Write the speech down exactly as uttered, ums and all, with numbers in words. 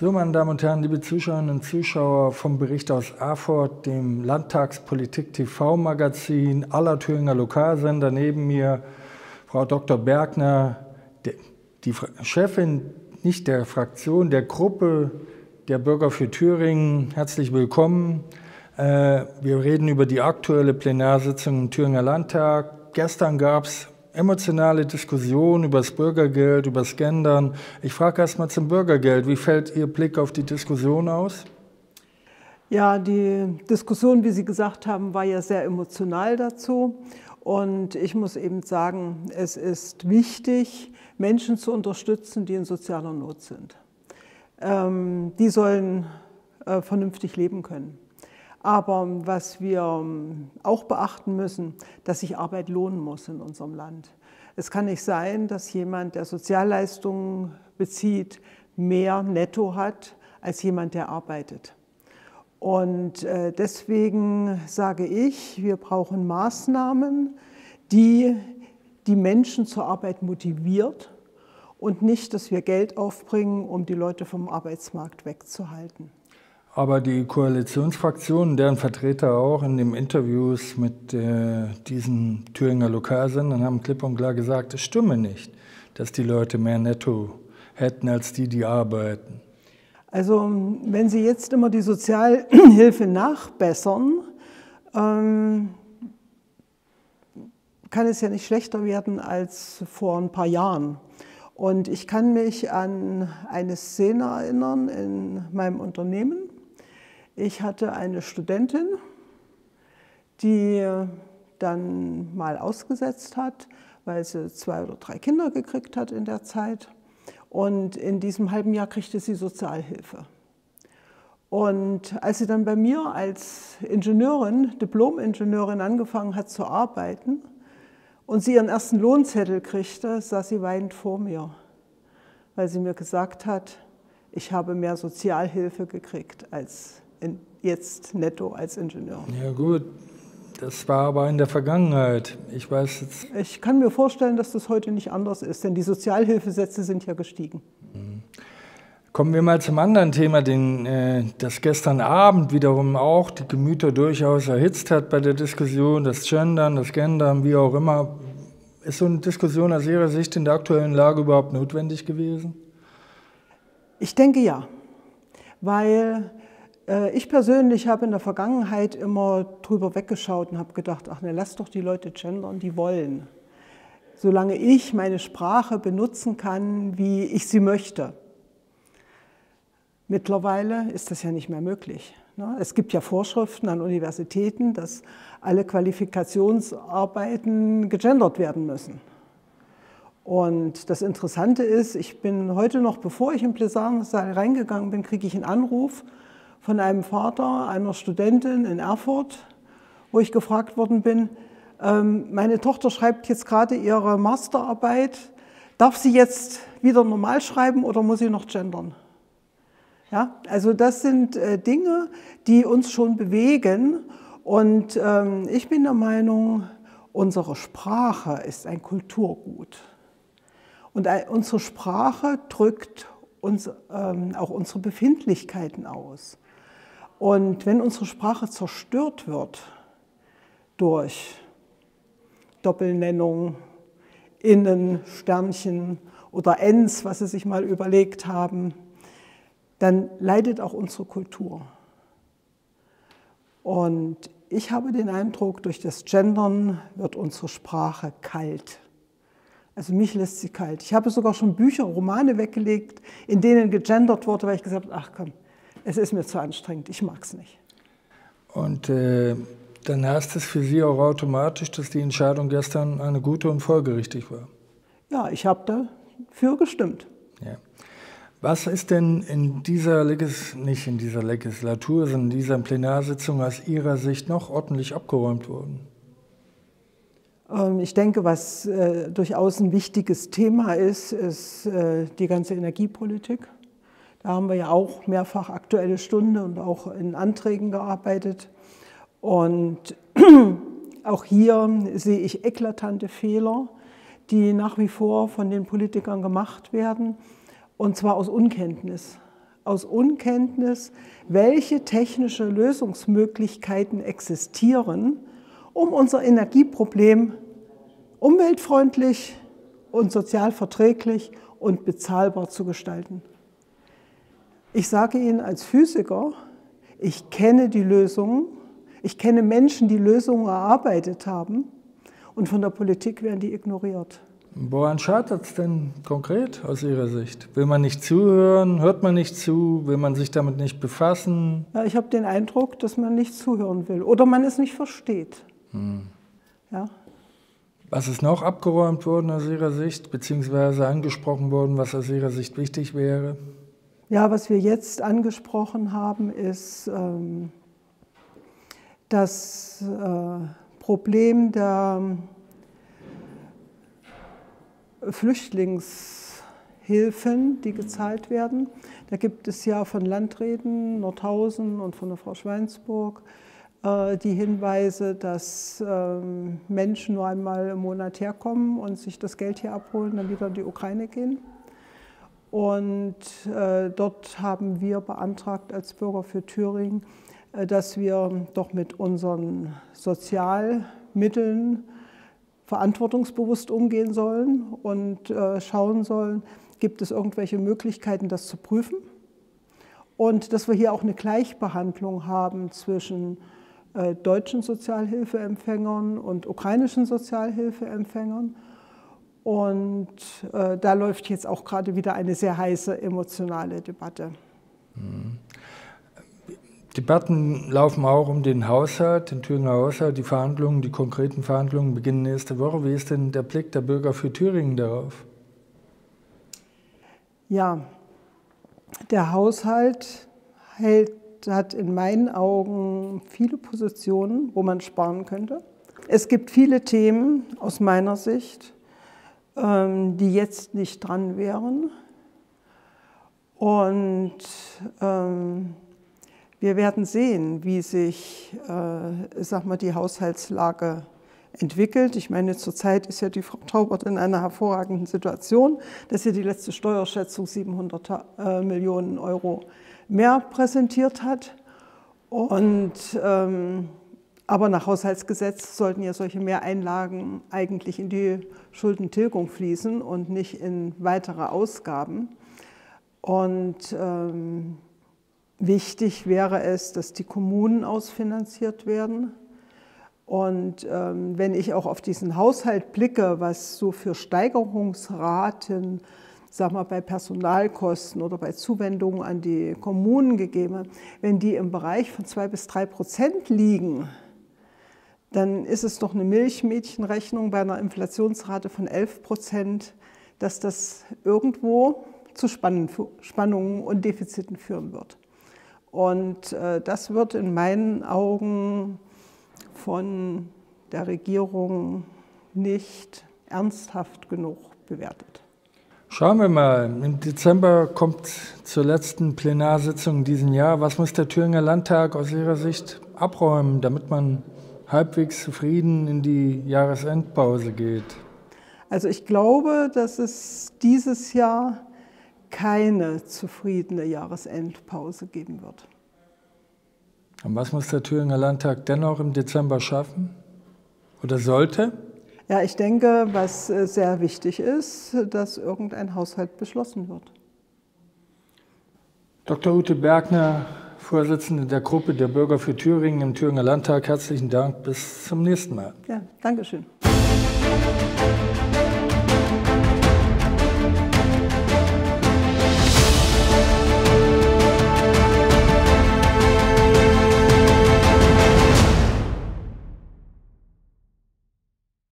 So, meine Damen und Herren, liebe Zuschauerinnen und Zuschauer vom Bericht aus Erfurt, dem Landtagspolitik-T V-Magazin aller Thüringer Lokalsender. Neben mir Frau Doktor Bergner, die Chefin nicht der Fraktion, der Gruppe der Bürger für Thüringen. Herzlich willkommen. Wir reden über die aktuelle Plenarsitzung im Thüringer Landtag. Gestern gab es emotionale Diskussionen über das Bürgergeld, über das Gendern. Ich frage erst mal zum Bürgergeld. Wie fällt Ihr Blick auf die Diskussion aus? Ja, die Diskussion, wie Sie gesagt haben, war ja sehr emotional dazu. Und ich muss eben sagen, es ist wichtig, Menschen zu unterstützen, die in sozialer Not sind. Ähm, die sollen äh, vernünftig leben können. Aber was wir auch beachten müssen, dass sich Arbeit lohnen muss in unserem Land. Es kann nicht sein, dass jemand, der Sozialleistungen bezieht, mehr netto hat als jemand, der arbeitet. Und deswegen sage ich, wir brauchen Maßnahmen, die die Menschen zur Arbeit motiviert und nicht, dass wir Geld aufbringen, um die Leute vom Arbeitsmarkt wegzuhalten. Aber die Koalitionsfraktionen, deren Vertreter auch in den Interviews mit äh, diesen Thüringer Lokalsendern, haben klipp und klar gesagt, es stimme nicht, dass die Leute mehr netto hätten als die, die arbeiten. Also wenn Sie jetzt immer die Sozialhilfe nachbessern, ähm, kann es ja nicht schlechter werden als vor ein paar Jahren. Und ich kann mich an eine Szene erinnern in meinem Unternehmen. Ich hatte eine Studentin, die dann mal ausgesetzt hat, weil sie zwei oder drei Kinder gekriegt hat in der Zeit. Und in diesem halben Jahr kriegte sie Sozialhilfe. Und als sie dann bei mir als Ingenieurin, Diplom-Ingenieurin angefangen hat zu arbeiten und sie ihren ersten Lohnzettel kriegte, saß sie weinend vor mir, weil sie mir gesagt hat, ich habe mehr Sozialhilfe gekriegt als in, jetzt netto als Ingenieur. Ja gut, das war aber in der Vergangenheit. Ich weiß jetzt. Ich kann mir vorstellen, dass das heute nicht anders ist, denn die Sozialhilfesätze sind ja gestiegen. Mhm. Kommen wir mal zum anderen Thema, den, äh, das gestern Abend wiederum auch die Gemüter durchaus erhitzt hat bei der Diskussion, das Gendern, das Gendern, wie auch immer. Ist so eine Diskussion aus Ihrer Sicht in der aktuellen Lage überhaupt notwendig gewesen? Ich denke ja, weil äh, ich persönlich habe in der Vergangenheit immer drüber weggeschaut und habe gedacht, ach ne, lass doch die Leute gendern, die wollen. Solange ich meine Sprache benutzen kann, wie ich sie möchte. Mittlerweile ist das ja nicht mehr möglich. Es gibt ja Vorschriften an Universitäten, dass alle Qualifikationsarbeiten gegendert werden müssen. Und das Interessante ist, ich bin heute noch, bevor ich in den Plenarsaal reingegangen bin, kriege ich einen Anruf von einem Vater einer Studentin in Erfurt, wo ich gefragt worden bin, ähm, meine Tochter schreibt jetzt gerade ihre Masterarbeit, darf sie jetzt wieder normal schreiben oder muss sie noch gendern? Ja, also das sind äh, Dinge, die uns schon bewegen und ähm, ich bin der Meinung, unsere Sprache ist ein Kulturgut. Und unsere Sprache drückt uns ähm, auch unsere Befindlichkeiten aus. Und wenn unsere Sprache zerstört wird durch Doppelnennung, Innen, Sternchen oder Ens, was Sie sich mal überlegt haben, dann leidet auch unsere Kultur. Und ich habe den Eindruck, durch das Gendern wird unsere Sprache kalt. Also mich lässt sie kalt. Ich habe sogar schon Bücher, Romane weggelegt, in denen gegendert wurde, weil ich gesagt habe, ach komm, es ist mir zu anstrengend, ich mag es nicht. Und äh, dann heißt es für Sie auch automatisch, dass die Entscheidung gestern eine gute und folgerichtig war? Ja, ich habe dafür gestimmt. Ja. Was ist denn in dieser, Legis nicht in dieser Legislatur, sondern in dieser Plenarsitzung aus Ihrer Sicht noch ordentlich abgeräumt worden? Ich denke, was äh, durchaus ein wichtiges Thema ist, ist äh, die ganze Energiepolitik. Da haben wir ja auch mehrfach Aktuelle Stunde und auch in Anträgen gearbeitet. Und auch hier sehe ich eklatante Fehler, die nach wie vor von den Politikern gemacht werden, und zwar aus Unkenntnis. aus Unkenntnis, welche technische Lösungsmöglichkeiten existieren, um unser Energieproblem umweltfreundlich und sozial verträglich und bezahlbar zu gestalten. Ich sage Ihnen als Physiker, ich kenne die Lösungen, ich kenne Menschen, die Lösungen erarbeitet haben, und von der Politik werden die ignoriert. Woran scheitert es denn konkret aus Ihrer Sicht? Will man nicht zuhören? Hört man nicht zu? Will man sich damit nicht befassen? Ja, ich habe den Eindruck, dass man nicht zuhören will oder man es nicht versteht. Hm. Ja. Was ist noch abgeräumt worden aus Ihrer Sicht, beziehungsweise angesprochen worden, was aus Ihrer Sicht wichtig wäre? Ja, was wir jetzt angesprochen haben, ist ähm, das äh, Problem der Flüchtlingshilfen, die gezahlt werden. Da gibt es ja von Landräten, Nordhausen und von der Frau Schweinsburg die Hinweise, dass Menschen nur einmal im Monat herkommen und sich das Geld hier abholen, dann wieder in die Ukraine gehen. Und dort haben wir beantragt als Bürger für Thüringen, dass wir doch mit unseren Sozialmitteln verantwortungsbewusst umgehen sollen und schauen sollen, gibt es irgendwelche Möglichkeiten, das zu prüfen. Und dass wir hier auch eine Gleichbehandlung haben zwischen deutschen Sozialhilfeempfängern und ukrainischen Sozialhilfeempfängern. Und da läuft jetzt auch gerade wieder eine sehr heiße emotionale Debatte. Mhm. Debatten laufen auch um den Haushalt, den Thüringer Haushalt. Die Verhandlungen, die konkreten Verhandlungen beginnen nächste Woche. Wie ist denn der Blick der Bürger für Thüringen darauf? Ja, der Haushalt hält, hat in meinen Augen viele Positionen, wo man sparen könnte. Es gibt viele Themen aus meiner Sicht, die jetzt nicht dran wären. Und Ähm, wir werden sehen, wie sich äh, sag mal, die Haushaltslage entwickelt. Ich meine, zurzeit ist ja die Frau Taubert in einer hervorragenden Situation, dass sie die letzte Steuerschätzung siebenhundert Millionen Euro mehr präsentiert hat. Und, ähm, aber nach Haushaltsgesetz sollten ja solche Mehreinlagen eigentlich in die Schuldentilgung fließen und nicht in weitere Ausgaben. Und Ähm, wichtig wäre es, dass die Kommunen ausfinanziert werden. Und ähm, wenn ich auch auf diesen Haushalt blicke, was so für Steigerungsraten, sag mal, bei Personalkosten oder bei Zuwendungen an die Kommunen gegeben hat, wenn die im Bereich von zwei bis drei Prozent liegen, dann ist es doch eine Milchmädchenrechnung bei einer Inflationsrate von elf Prozent, dass das irgendwo zu Spannungen und Defiziten führen wird. Und äh, das wird in meinen Augen von der Regierung nicht ernsthaft genug bewertet. Schauen wir mal, im Dezember kommt zur letzten Plenarsitzung in diesem Jahr. Was muss der Thüringer Landtag aus Ihrer Sicht abräumen, damit man halbwegs zufrieden in die Jahresendpause geht? Also ich glaube, dass es dieses Jahr keine zufriedene Jahresendpause geben wird. Und was muss der Thüringer Landtag dennoch im Dezember schaffen? Oder sollte? Ja, ich denke, was sehr wichtig ist, dass irgendein Haushalt beschlossen wird. Doktor Ute Bergner, Vorsitzende der Gruppe der Bürger für Thüringen im Thüringer Landtag, herzlichen Dank. Bis zum nächsten Mal. Ja, danke schön.